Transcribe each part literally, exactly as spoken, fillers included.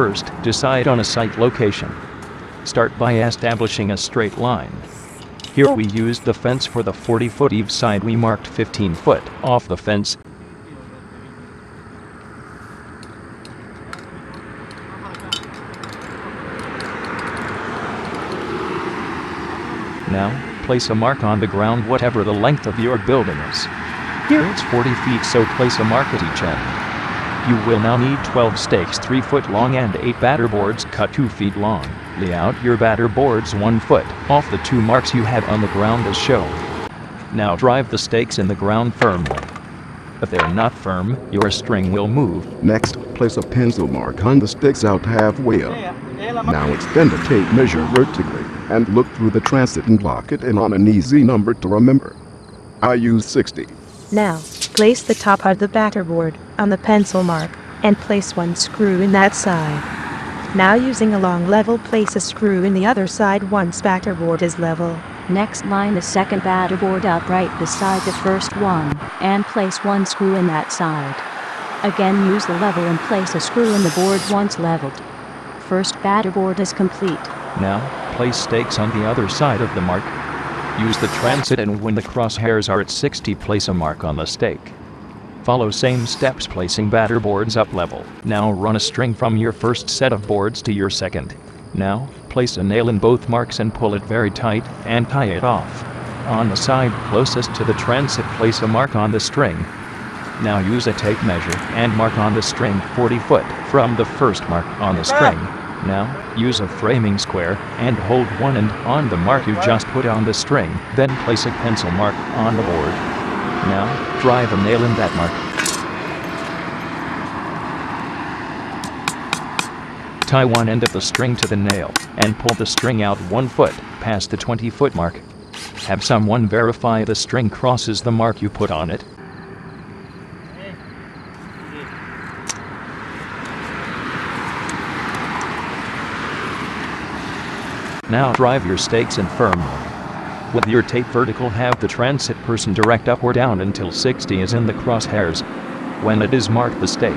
First, decide on a site location. Start by establishing a straight line. Here we used the fence for the forty foot eave side. We marked fifteen foot off the fence. Now, place a mark on the ground whatever the length of your building is. Here it's forty feet, so place a mark at each end. You will now need twelve stakes three foot long and eight batter boards cut two feet long. Lay out your batter boards one foot off the two marks you have on the ground as shown. Now drive the stakes in the ground firmly. If they are not firm, your string will move. Next, place a pencil mark on the stakes out halfway up. Now extend the tape measure vertically and look through the transit and lock it in on an easy number to remember. I use sixty. Now, place the top of the batter board on the pencil mark, and place one screw in that side. Now using a long level, place a screw in the other side once batter board is level. Next, line the second batter board up right beside the first one, and place one screw in that side. Again use the level and place a screw in the board once leveled. First batter board is complete. Now, place stakes on the other side of the mark. Use the transit, and when the crosshairs are at sixty, place a mark on the stake. Follow same steps, placing batter boards up level. Now run a string from your first set of boards to your second. Now, place a nail in both marks and pull it very tight, and tie it off. On the side closest to the transit, place a mark on the string. Now use a tape measure, and mark on the string forty foot from the first mark on the string. Now, use a framing square, and hold one end on the mark you just put on the string, then place a pencil mark on the board. Now, drive a nail in that mark. Tie one end of the string to the nail, and pull the string out one foot, past the twenty foot mark. Have someone verify the string crosses the mark you put on it. Now drive your stakes in firmly. With your tape vertical, have the transit person direct up or down until sixty is in the crosshairs. When it is marked, the stake.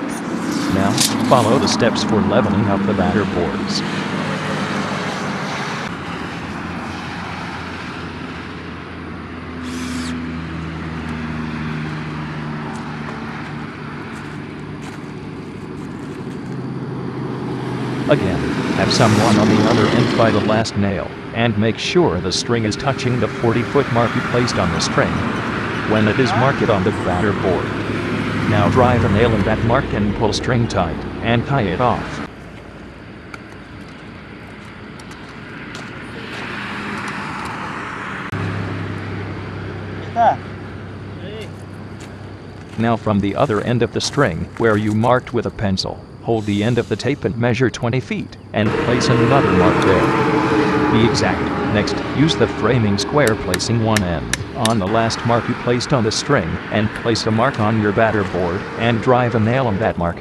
Now, follow the steps for leveling up the batter boards. Again, have someone on the other end by the last nail, and make sure the string is touching the forty foot mark you placed on the string. When it is, mark it on the batter board. Now drive a nail in that mark and pull string tight, and tie it off. Now from the other end of the string, where you marked with a pencil, hold the end of the tape and measure twenty feet, and place another mark there. Be exact. Next, use the framing square, placing one end on the last mark you placed on the string, and place a mark on your batter board, and drive a nail on that mark.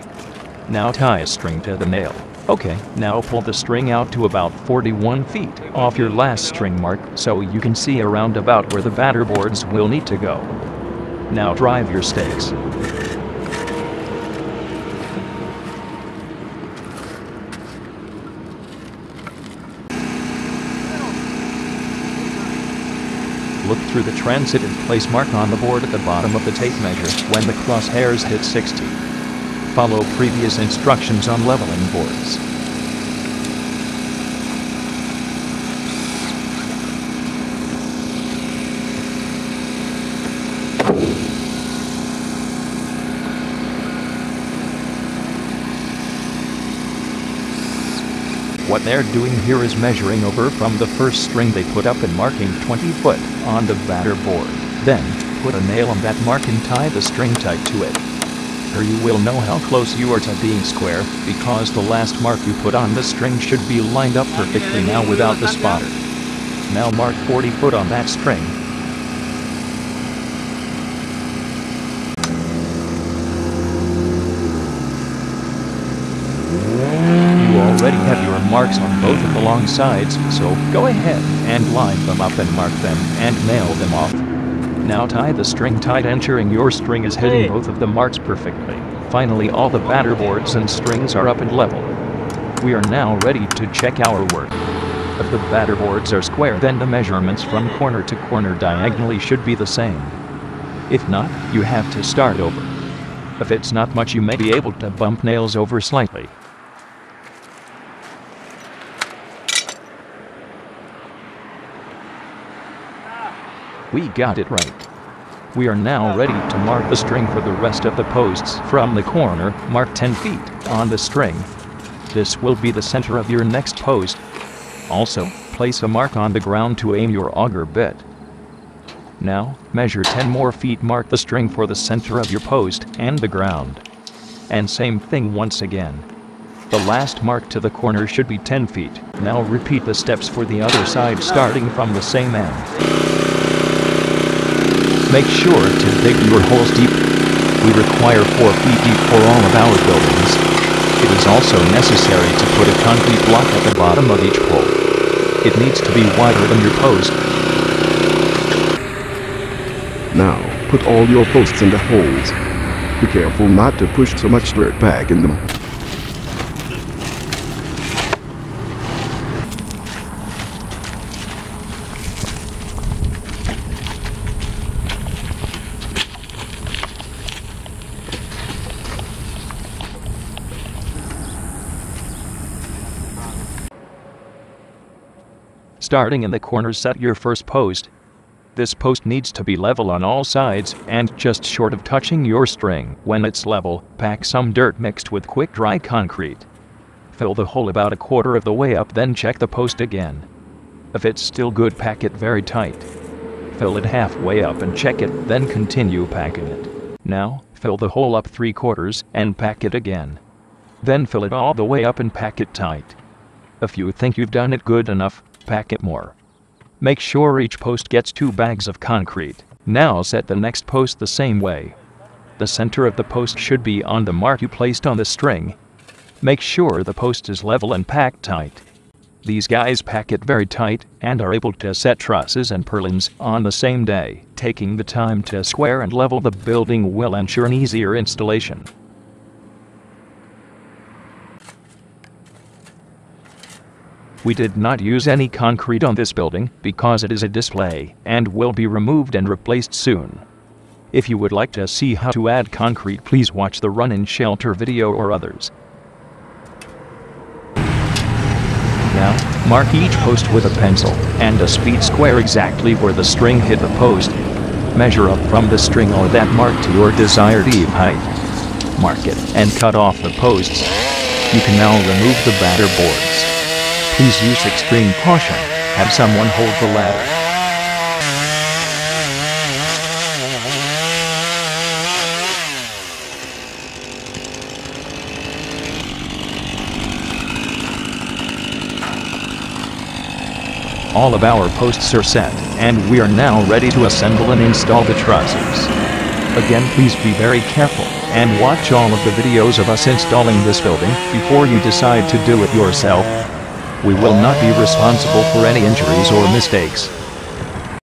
Now tie a string to the nail. Okay, now pull the string out to about forty-one feet off your last string mark, so you can see around about where the batter boards will need to go. Now drive your stakes. Look through the transit and place mark on the board at the bottom of the tape measure when the crosshairs hit sixty. Follow previous instructions on leveling boards. What they're doing here is measuring over from the first string they put up and marking twenty foot on the batter board. Then, put a nail on that mark and tie the string tight to it. Here you will know how close you are to being square, because the last mark you put on the string should be lined up perfectly now without the spotter. Now mark forty foot on that string. Already have your marks on both of the long sides, so go ahead and line them up and mark them and nail them off. Now tie the string tight, ensuring your string is hitting both of the marks perfectly. Finally, all the batter boards and strings are up and level. We are now ready to check our work. If the batter boards are square, then the measurements from corner to corner diagonally should be the same. If not, you have to start over. If it's not much, you may be able to bump nails over slightly. We got it right. We are now ready to mark the string for the rest of the posts. From the corner, mark ten feet on the string. This will be the center of your next post. Also, place a mark on the ground to aim your auger bit. Now, measure ten more feet, mark the string for the center of your post and the ground. And same thing once again. The last mark to the corner should be ten feet. Now repeat the steps for the other side, starting from the same end. Make sure to dig your holes deep. We require four feet deep for all of our buildings. It is also necessary to put a concrete block at the bottom of each hole. It needs to be wider than your post. Now, put all your posts in the holes. Be careful not to push so much dirt back in them. Starting in the corner, set your first post. This post needs to be level on all sides and just short of touching your string. When it's level, pack some dirt mixed with quick dry concrete. Fill the hole about a quarter of the way up, then check the post again. If it's still good, pack it very tight. Fill it halfway up and check it, then continue packing it. Now, fill the hole up three quarters and pack it again. Then fill it all the way up and pack it tight. If you think you've done it good enough, pack it more. Make sure each post gets two bags of concrete. Now set the next post the same way. The center of the post should be on the mark you placed on the string. Make sure the post is level and packed tight. These guys pack it very tight and are able to set trusses and purlins on the same day. Taking the time to square and level the building will ensure an easier installation. We did not use any concrete on this building because it is a display and will be removed and replaced soon. If you would like to see how to add concrete, please watch the run-in shelter video or others. Now, mark each post with a pencil and a speed square exactly where the string hit the post. Measure up from the string or that mark to your desired eave height. Mark it and cut off the posts. You can now remove the batter boards. Please use extreme caution. Have someone hold the ladder. All of our posts are set, and we are now ready to assemble and install the trusses. Again, please be very careful and watch all of the videos of us installing this building before you decide to do it yourself. We will not be responsible for any injuries or mistakes.